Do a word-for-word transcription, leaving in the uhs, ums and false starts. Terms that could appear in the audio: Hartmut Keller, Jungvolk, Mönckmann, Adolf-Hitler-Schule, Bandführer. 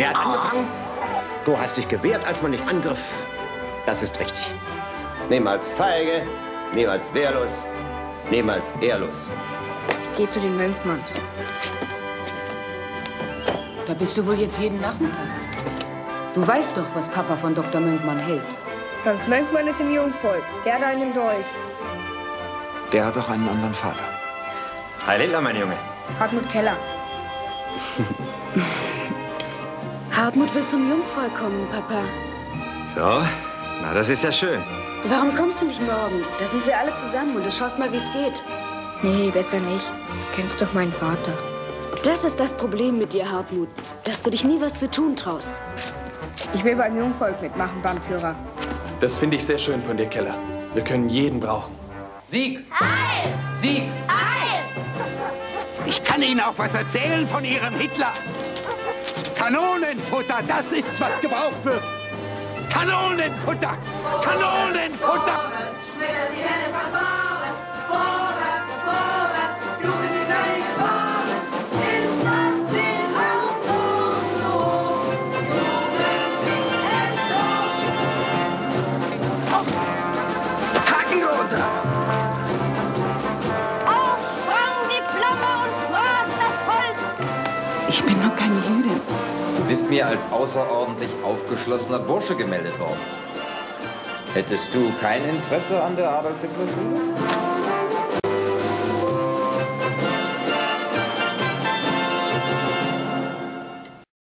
Er hat angefangen. Du hast dich gewehrt, als man dich angriff. Das ist richtig. Niemals feige, niemals wehrlos, niemals ehrlos. Ich gehe zu den Mönckmanns. Da bist du wohl jetzt jeden Nachmittag. Du weißt doch, was Papa von Doktor Mönckmann hält. Hans Mönckmann ist im Jungvolk. Der hat einen Dolch. Der hat auch einen anderen Vater. Heil Hitler, mein Junge. Hartmut Keller. Hartmut will zum Jungvolk kommen, Papa. So? Na, das ist ja schön. Warum kommst du nicht morgen? Da sind wir alle zusammen und du schaust mal, wie es geht. Nee, besser nicht. Du kennst doch meinen Vater. Das ist das Problem mit dir, Hartmut. Dass du dich nie was zu tun traust. Ich will beim Jungvolk mitmachen, Bandführer. Das finde ich sehr schön von dir, Keller. Wir können jeden brauchen. Sieg! Heil! Sieg! Heil! Ich kann Ihnen auch was erzählen von Ihrem Hitler. Kanonenfutter, das ist, was gebraucht wird. Kanonenfutter! Kanonenfutter! Ich bin doch keine Jüdin. Du bist mir als außerordentlich aufgeschlossener Bursche gemeldet worden. Hättest du kein Interesse an der Adolf-Hitler-Schule?